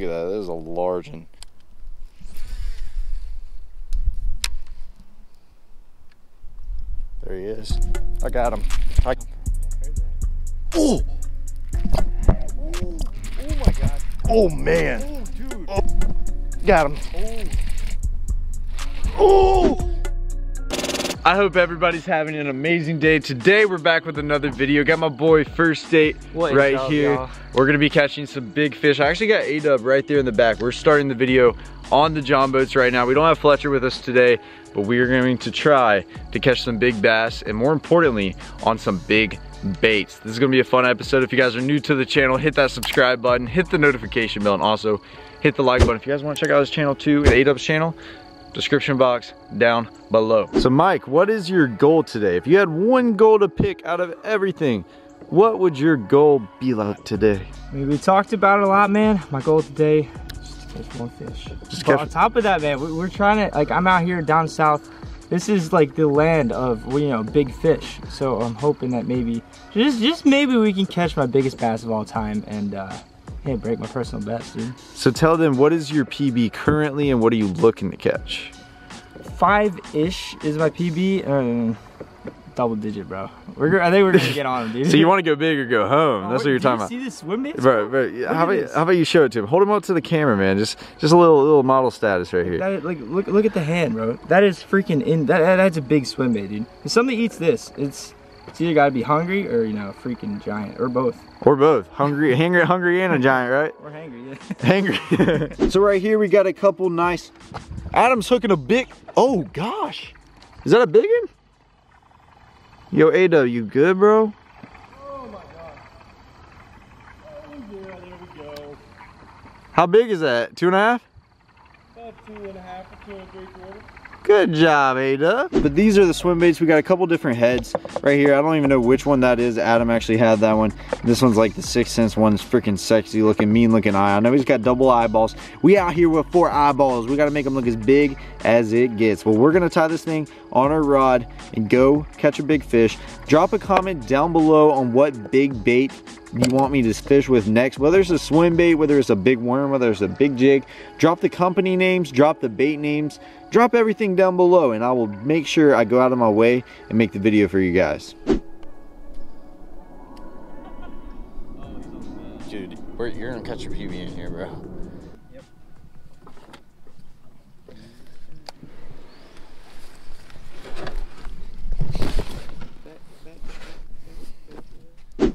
Look at that. That is a large one. There he is. I got him. Oh! Oh my God. Oh man. Oh, dude. Oh. Got him. Oh! Oh! I hope everybody's having an amazing day. Today we're back with another video. Got my boy First State right here. We're gonna be catching some big fish. I actually got A-Dub right there in the back. We're starting the video on the John boats right now. We don't have Fletcher with us today, but we are going to try to catch some big bass and more importantly, on some big baits. This is gonna be a fun episode. If you guys are new to the channel, hit that subscribe button, hit the notification bell, and also hit the like button. If you guys wanna check out his channel too, A-Dub's channel, description box down below. So Mike, what is your goal today? If you had one goal to pick out of everything, what would your goal be like today? We talked about it a lot, man. My goal today is just to catch one fish. But on top of that, man, we're trying to, like, I'm out here down south. This is like the land of, you know, big fish. So I'm hoping that maybe, just maybe we can catch my biggest bass of all time and hey, break my personal best, dude. So tell them, what is your PB currently and what are you looking to catch? 5-ish is my PB. Double digit, bro. I think we're gonna get on him, dude. So you want to go big or go home? Oh, that's what you're talking about. See this swim baits? Bro, how about you show it to him? Hold him up to the camera, man. Just a little model status right here. That, like, look at the hand, bro. That is freaking in. That's a big swim bait, dude. If somebody eats this, it's either gotta be hungry or, you know, a freaking giant, or both. Or both. Hungry and a giant, right? Or hangry, yeah. Hangry. So right here we got a couple nice. Adam's hooking a big, oh gosh. Is that a big one? Yo, Ada, you good, bro? Oh my God. Oh yeah, there we go. How big is that? 2.5? About 2.5 or 2 3/4. Good job, Ada. But these are the swim baits. We got a couple different heads right here. I don't even know which one that is. Adam actually had that one. This one's like the 6th Sense one. It's freaking sexy looking, mean looking eye. I know he's got double eyeballs. We out here with 4 eyeballs. We got to make them look as big as it gets. Well, we're going to tie this thing on our rod and go catch a big fish. Drop a comment down below on what big bait you want me to fish with next, whether it's a swim bait, whether it's a big worm, whether it's a big jig. Drop the company names, drop the bait names, drop everything down below, and I will make sure I go out of my way and make the video for you guys. Dude, you're gonna catch your PB in here, bro. Yep.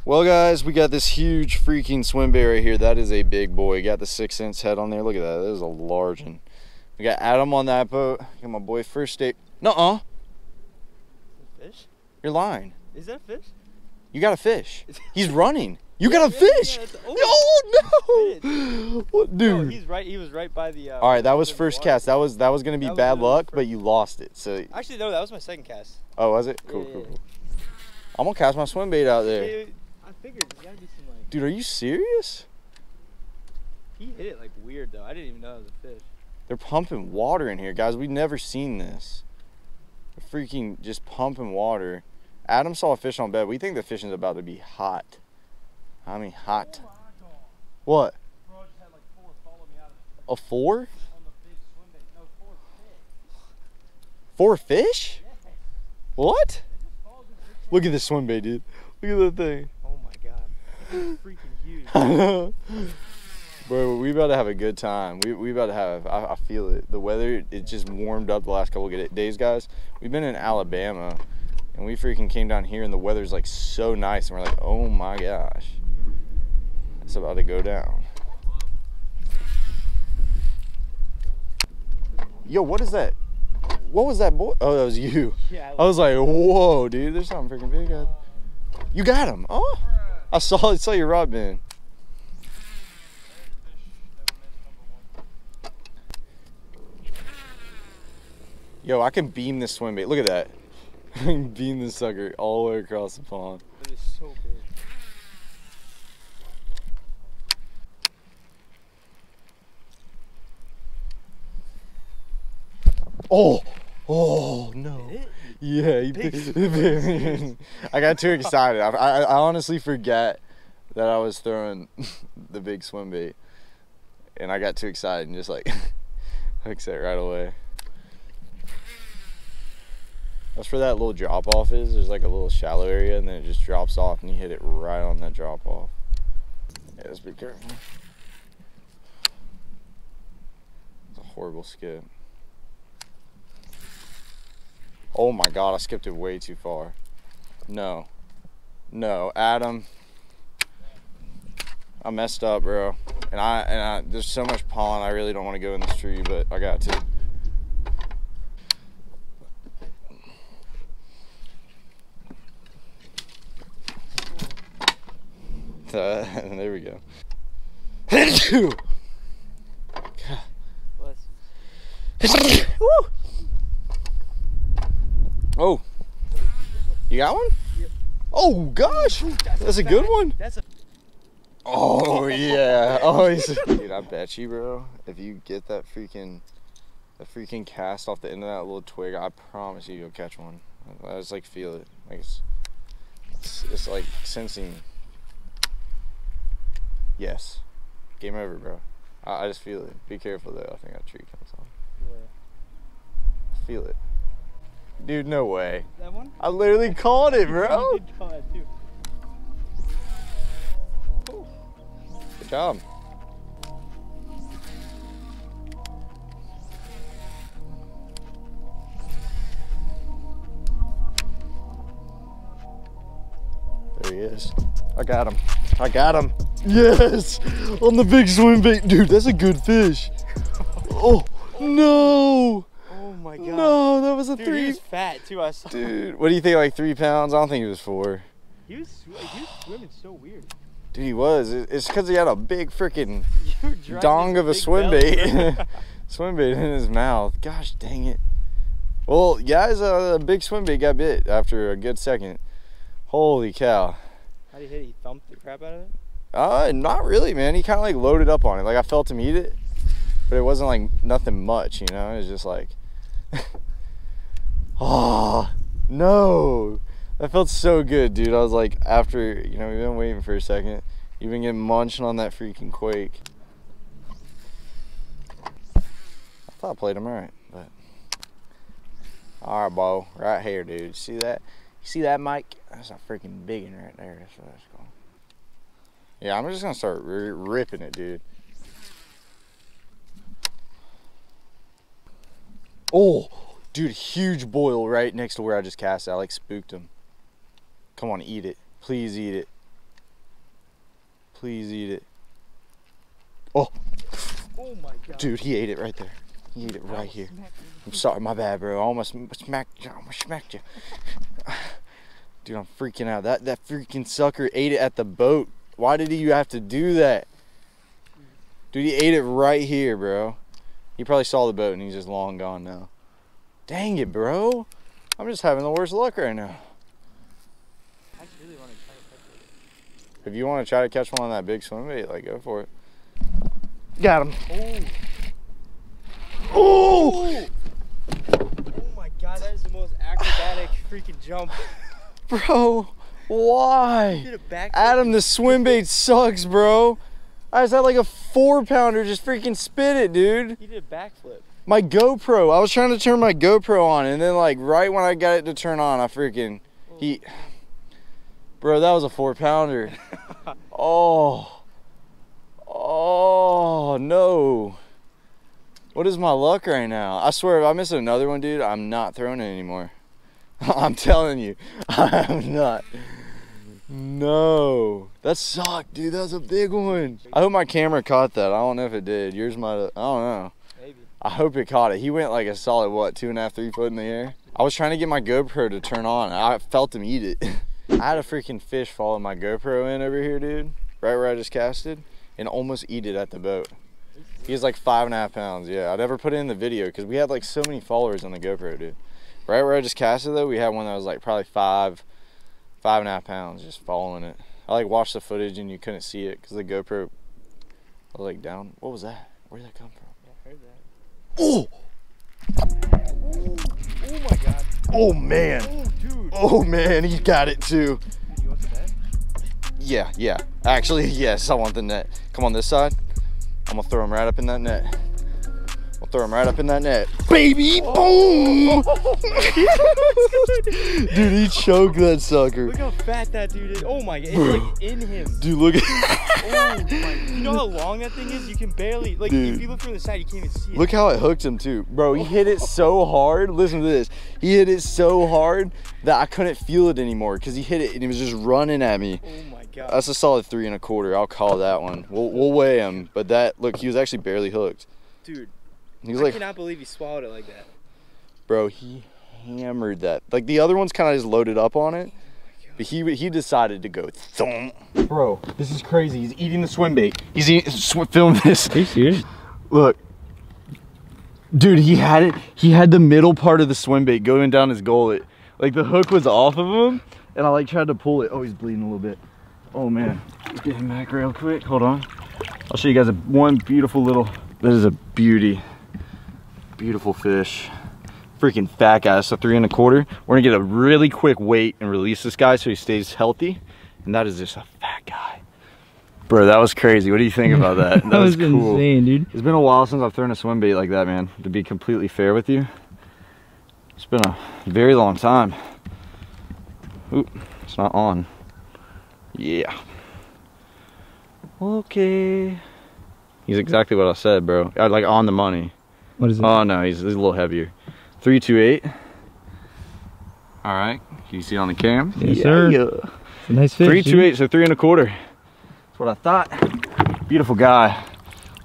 Well guys, we got this huge freaking swim bait right here. That is a big boy. Got the 6th Sense head on there. Look at that. That is a large one. We got Adam on that boat. Got my boy First State. Nuh-uh. Fish? You're lying. Is that a fish? You got a fish. He's running. You got a fish. Yeah, oh no, what, dude? No, he's right. He was right by the. All right, that was first cast. That was gonna be bad luck, but you lost it. So actually, no, that was my second cast. Oh, was it? Cool, yeah, cool. I'm gonna cast my swim bait out there. I figured there's gotta be some, like... Dude, are you serious? He hit it like weird though. I didn't even know it was a fish. They're pumping water in here, guys. We've never seen this. They're freaking just pumping water. Adam saw a fish on bed. We think the fishing's about to be hot. I mean, hot. Oh my God. What? Bro, I just had like 4 follow me out of the... A 4? On the big swim bait. No, 4 fish. 4 fish? Yeah. What? Look at this swim bait, dude. Look at that thing. Oh my God. It's freaking huge. Bro, we about to have a good time. We about to have, I feel it. The weather, it just warmed up the last couple of days, guys. We've been in Alabama, and we freaking came down here, and the weather's like so nice, and we're like, oh my gosh. It's about to go down. Yo, what is that? What was that boy? Oh, that was you. Yeah, I was like, whoa, dude, there's something freaking big out there. You got him. Oh, I saw your rod bin. Yo, I can beam this swim bait. Look at that. I can beam this sucker all the way across the pond. That is so big. Oh, oh no. Yeah, he did. I got too excited. I honestly forgot that I was throwing the big swim bait. and I got too excited and just like hooks it right away. That's where that little drop off is. There's like a little shallow area and then it just drops off and you hit it right on that drop off. Yeah, just be careful. It's a horrible skip. Oh my God, I skipped it way too far. No. No, Adam. I messed up, bro. And I there's so much pond, I really don't want to go in this tree, but I got to. There we go. Oh, you got one? Yep. Oh gosh, that's a good one. That's a. Oh yeah. Oh, dude, I bet you, bro. If you get that freaking cast off the end of that little twig, I promise you, you'll catch one. I just like feel it. Like it's like sensing. Yes. Game over, bro. I just feel it. Be careful though. I think that tree comes on. Yeah. Feel it. Dude, no way. That one? I literally caught it, bro. You did call that too. Cool. Good job. There he is. I got him. I got him. Yes, on the big swim bait. Dude, that's a good fish. Oh, no. Oh my God. No, that was a dude, 3. He was fat too, I saw. Dude, what do you think, like 3 pounds? I don't think it was 4. He was swimming so weird. Dude, he was. It's because he had a big freaking dong of a swim bait. Swim bait in his mouth. Gosh dang it. Well, guys, a big swim bait got bit after a good second. Holy cow. How did he hit it? He thumped the crap out of it? Not really, man. He kind of like loaded up on it. Like I felt him eat it, but it wasn't like nothing much, you know? It was just like, oh, no. That felt so good, dude. I was like, after, you know, we've been waiting for a second. You've been getting munched on that freaking Quake. I thought I played him right, but. All right, Bo, right here, dude. See that? You see that, Mike? That's a freaking big one right there. That's what that's called. Yeah, I'm just gonna start ripping it, dude. Oh, dude, huge boil right next to where I just cast it. I like spooked him. Come on, eat it. Please eat it. Please eat it. Oh. Oh my God. Dude, he ate it right there. He ate it right here. I'm sorry, my bad, bro. I almost smacked you. I almost smacked you. Dude, I'm freaking out. That freaking sucker ate it at the boat. Why did you have to do that? Dude, he ate it right here, bro. He probably saw the boat and he's just long gone now. Dang it, bro. I'm just having the worst luck right now. I really want to try to catch it. If you want to try to catch one on that big swim bait, like, go for it. Got him. Oh! Oh! Oh my God, that is the most acrobatic freaking jump. Bro. Why? Adam, the swim bait sucks, bro. I just had like a 4-pounder just freaking spit it, dude. He did a backflip. My GoPro. I was trying to turn my GoPro on, and then like right when I got it to turn on, I freaking Bro, that was a 4-pounder. Oh. Oh no. What is my luck right now? I swear if I miss another one, dude, I'm not throwing it anymore. I'm telling you, I am not. No, that sucked, dude. That was a big one. I hope my camera caught that. I don't know if it did. Yours might have. I don't know. Maybe. I hope it caught it. He went like a solid, what, 2.5, 3 foot in the air? I was trying to get my GoPro to turn on. I felt him eat it. I had a freaking fish follow my GoPro in over here, dude, right where I just casted, and almost eat it at the boat. He was like 5.5 pounds. Yeah, I never put it in the video because we had like so many followers on the GoPro, dude. Right where I just cast it though, we had one that was like probably 5.5 pounds just following it. I like watched the footage and you couldn't see it because the GoPro was like down. What was that? Where did that come from? Yeah, I heard that. Oh! Oh my God. Oh man. Oh dude. Oh man, he got it too. Dude, you want the net? Yeah, yeah. Actually, yes, I want the net. Come on this side. I'm gonna throw him right up in that net. We'll throw him right up in that net. Baby, oh. Boom! Dude, he choked that sucker. Look how fat that dude is. Oh my god, it's like in him. Dude, look at you know how long that thing is? You can barely, like, dude. If you look from the side, you can't even see it. Look how it hooked him too. Bro, he hit it so hard. Listen to this. He hit it so hard that I couldn't feel it anymore because he hit it and he was just running at me. Oh my god. That's a solid 3 1/4. I'll call that one. We'll weigh him. But that, look, he was actually barely hooked. Dude. He's like, I cannot believe he swallowed it like that. Bro, he hammered that. Like, the other one's kind of just loaded up on it. Oh, but he decided to go thump. Bro, this is crazy. He's eating the swim bait. He's eating, film this. Are you serious? Look. Dude, he had it. He had the middle part of the swim bait going down his gullet. Like, the hook was off of him, and I, like, tried to pull it. Oh, he's bleeding a little bit. Oh, man. Let's get him back real quick. Hold on. I'll show you guys one beautiful little... This is a beauty. Beautiful fish, freaking fat guy. So 3 1/4. We're gonna get a really quick weight and release this guy so he stays healthy. And that is just a fat guy, bro. That was crazy. What do you think about that? That was cool. Insane, dude. It's been a while since I've thrown a swim bait like that, man. To be completely fair with you, it's been a very long time. Oop, it's not on. Yeah. Okay. He's exactly what I said, bro. I like on the money. What is it? Oh no, he's a little heavier. 328. All right, can you see on the cam? Yes, yeah, sir. Yeah. It's a nice fish. 328, so 3 1/4. That's what I thought. Beautiful guy.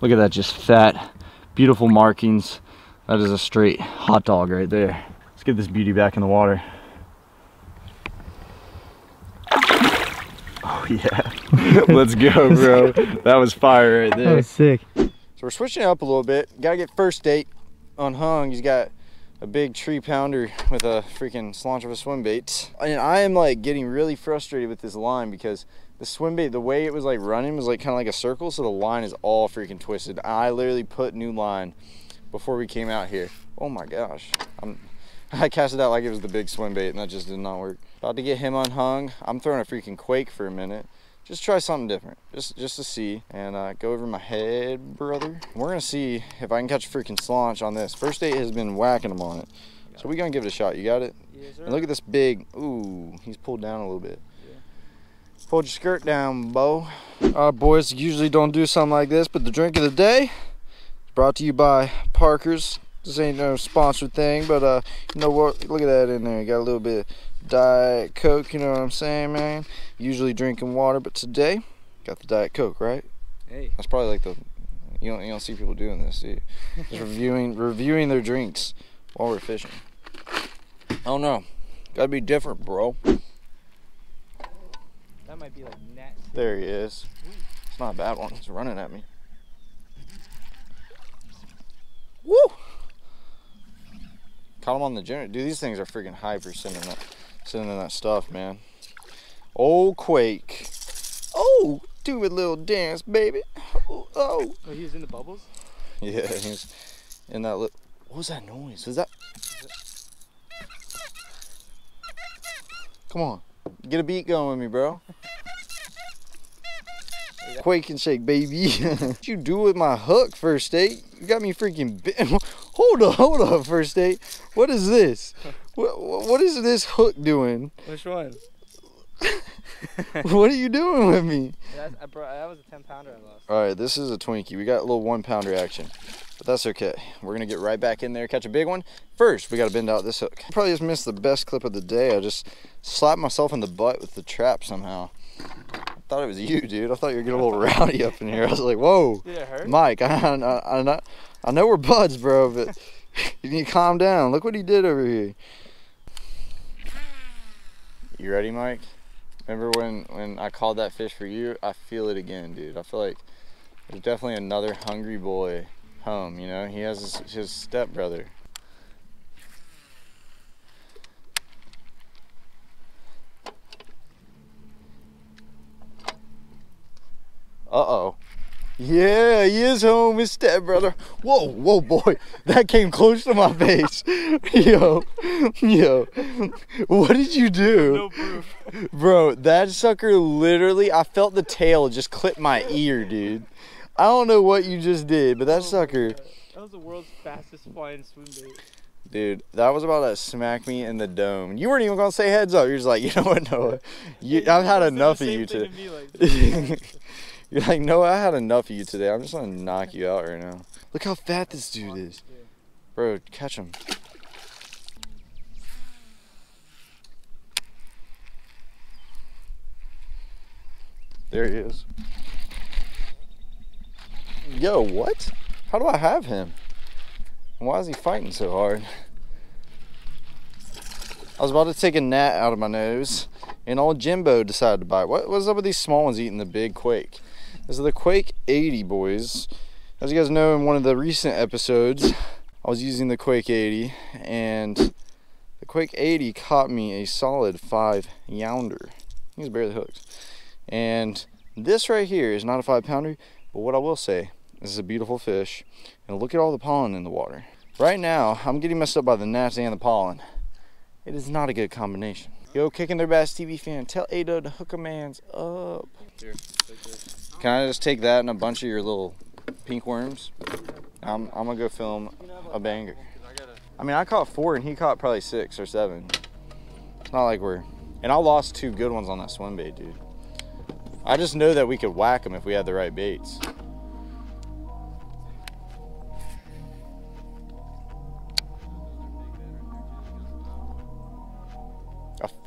Look at that, just fat, beautiful markings. That is a straight hot dog right there. Let's get this beauty back in the water. Oh yeah. Let's go, bro. That was fire right there. That was sick. So we're switching it up a little bit. Gotta get First State unhung. He's got a big tree pounder with a freaking slanch of a swim bait. And I am like getting really frustrated with this line because the swim bait, the way it was like running was like kind of like a circle. So the line is all freaking twisted. I literally put new line before we came out here. Oh my gosh. I cast it out like it was the big swim bait and that just did not work. About to get him unhung. I'm throwing a freaking Quake for a minute. Just try something different, just to see, and go over my head, brother. We're gonna see if I can catch a freaking slanch on this. First State has been whacking them on it, so we're gonna give it a shot. You got it? Yes, sir. And look at this big, ooh, he's pulled down a little bit. Yeah. Pulled your skirt down, bo. Our boys usually don't do something like this, but the drink of the day is brought to you by Parker's. This ain't no sponsored thing, but you know what? Look at that in there. You got a little bit of Diet Coke, you know what I'm saying, man? Usually drinking water, but today, got the Diet Coke, right? Hey. That's probably like the, you don't see people doing this, do you? Just reviewing their drinks while we're fishing. I don't know. Gotta be different, bro. That might be like nasty. There he is. It's not a bad one. It's running at me. Woo! Caught them on the generator. Dude, these things are freaking hyper sending that stuff, man. Old Quake. Oh, do a little dance, baby. Oh, oh. Oh, he was in the bubbles? Yeah, he was in that little... What was that noise? Was that... Come on. Get a beat going with me, bro. Quake and shake, baby. What you do with my hook, First State? You got me freaking bit. Hold up, First State. What is this? What is this hook doing? Which one? What are you doing with me? That was a 10-pounder I lost. All right, this is a Twinkie. We got a little 1-pounder action, but that's okay. We're gonna get right back in there, catch a big one. First, we gotta bend out this hook. Probably just missed the best clip of the day. I just slapped myself in the butt with the trap somehow. I thought it was you, dude. I thought you were getting a little rowdy up in here. I was like, whoa. Did it hurt? Mike, I know we're buds, bro, but you need to calm down. Look what he did over here. You ready, Mike? Remember when I called that fish for you? I feel it again, dude. I feel like there's definitely another hungry boy home, you know? He has his stepbrother. Uh-oh. Yeah, he is home, his stepbrother. Whoa, whoa, boy. That came close to my face. Yo. What did you do? No proof. Bro, that sucker literally, I felt the tail just clip my ear, dude. I don't know what you just did, but that sucker. That was the world's fastest flying swim bait. Dude, that was about to smack me in the dome. You weren't even going to say heads up. You're just like, you know what, Noah? I've had enough of you today. Like you're like, Noah, I had enough of you today. I'm just going to knock you out right now. Look how fat this dude is. Bro, catch him. There he is. Yo, what? How do I have him? Why is he fighting so hard? I was about to take a gnat out of my nose, and old Jimbo decided to bite. What was up with these small ones eating the big Quake? This is the Quake 80, boys. As you guys know, in one of the recent episodes, I was using the Quake 80, and the Quake 80 caught me a solid 5-pounder. He was barely hooked. And this right here is not a 5-pounder, but what I will say, this is a beautiful fish. And look at all the pollen in the water. Right now, I'm getting messed up by the gnats and the pollen. It is not a good combination. Yo, Kicking Their Bass TV fan, tell Ada to hook a man's up. Here, take this. Can I just take that and a bunch of your little pink worms? I'm gonna go film a banger. I mean, I caught 4 and he caught probably 6 or 7. It's not like we're, and I lost 2 good ones on that swim bait, dude. I just know that we could whack them if we had the right baits.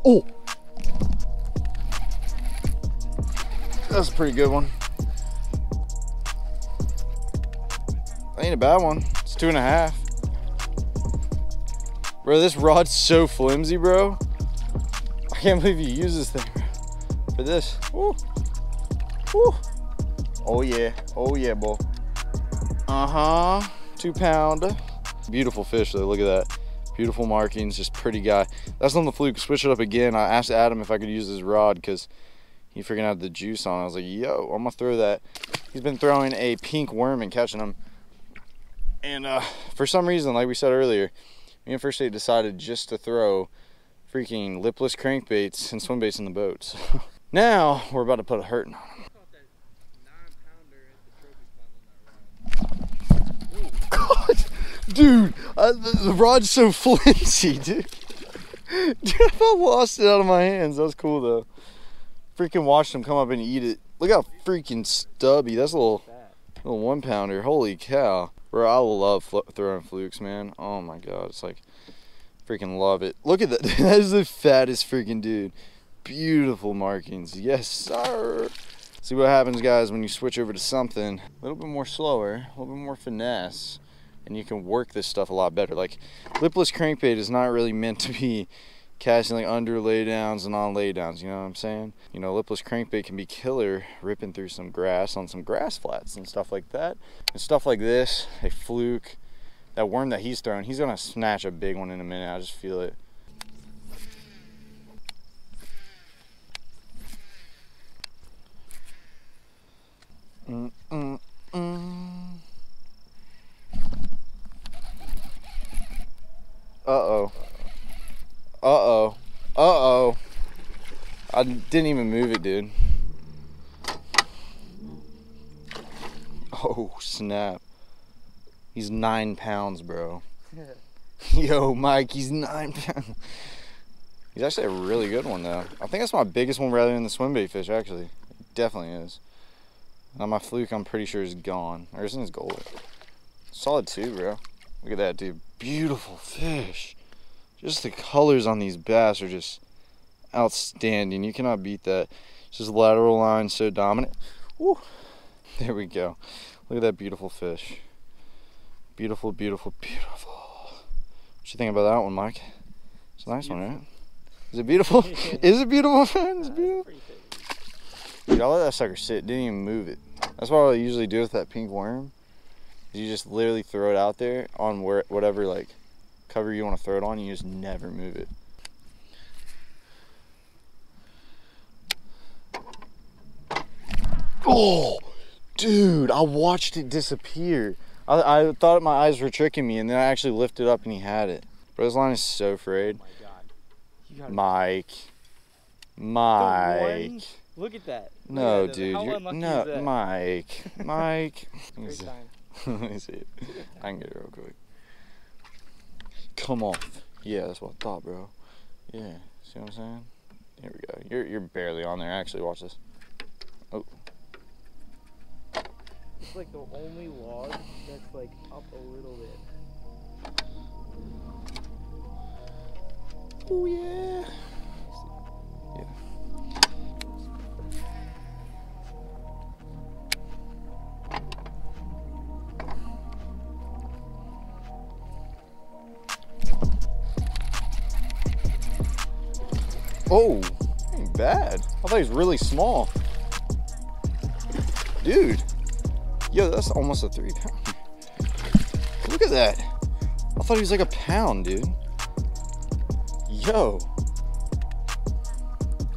Oh, that's a pretty good one. That ain't a bad one. It's 2.5. Bro, this rod's so flimsy, bro. I can't believe you use this thing for this. Woo. Woo. Oh yeah, oh yeah, boy. 2-pounder. Beautiful fish though, look at that. Beautiful markings, just pretty guy. That's on the fluke. Switch it up again. I asked Adam if I could use his rod because he freaking had the juice on. I was like, yo, I'm gonna throw that. He's been throwing a pink worm and catching them. And for some reason, like we said earlier, me and First State decided just to throw freaking lipless crankbaits and swim baits in the boats. Now we're about to put a hurting on him. God, dude, the rod's so flimsy, dude. Dude, I lost it out of my hands. That was cool, though. Freaking watched him come up and eat it. Look how freaking stubby. That's a little 1-pounder. Holy cow. Bro, I love throwing flukes, man. Oh, my God. It's like, freaking love it. Look at that. That is the fattest freaking dude. Beautiful markings. Yes, sir. See what happens, guys, when you switch over to something a little bit more slower, a little bit more finesse, and you can work this stuff a lot better. Like, lipless crankbait is not really meant to be casting like under laydowns and on laydowns, you know what I'm saying? You know, lipless crankbait can be killer ripping through some grass on some grass flats and stuff like that. And stuff like this, a fluke, that worm that he's throwing, he's gonna snatch a big one in a minute, I just feel it. Uh-oh. Uh-oh. Uh-oh. I didn't even move it, dude. Oh, snap. He's 9 pounds, bro. Yo, Mike, he's 9 pounds. He's actually a really good one, though. I think that's my biggest one rather than the swimbait fish, actually. It definitely is. Now my fluke, I'm pretty sure, is gone. Or isn't his gold? Solid 2, bro. Look at that, dude. Beautiful fish. Just the colors on these bass are just outstanding. You cannot beat that. It's just lateral line, so dominant. Woo. There we go. Look at that beautiful fish. Beautiful, beautiful, beautiful. What you think about that one, Mike? It's a nice one, right? Is it beautiful? Is it beautiful, man? It's beautiful. Dude, I let that sucker sit. Didn't even move it. That's what I usually do with that pink worm. You just literally throw it out there on whatever like cover you want to throw it on. You just never move it. Oh, dude! I watched it disappear. I thought my eyes were tricking me, and then I actually lifted up and he had it. Bro, this line is so frayed. Oh my God. Mike. Look at that. No, yeah, dude. No, Mike. Mike. Let me see. Let me see it. I can get it real quick. Come off. Yeah, that's what I thought, bro. Yeah. See what I'm saying? Here we go. You're barely on there. Actually, watch this. Oh. It's like the only log that's like up a little bit. Oh yeah. Yeah. Oh, ain't bad. I thought he was really small. Dude. Yo, that's almost a 3 pounder. Look at that. I thought he was like a pound, dude. Yo.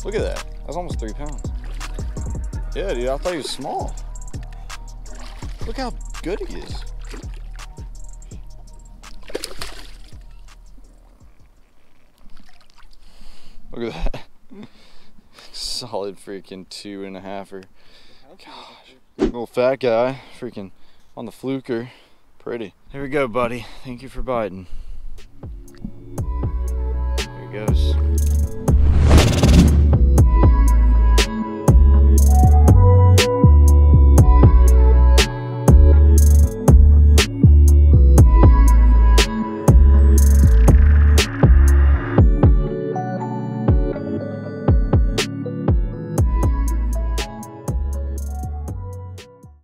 Look at that. That's almost 3 pounds. Yeah, dude, I thought he was small. Look how good he is. Look at that. Solid freaking 2½-er. Gosh. Little fat guy, freaking on the fluker. Pretty. Here we go, buddy. Thank you for biting. Here he goes.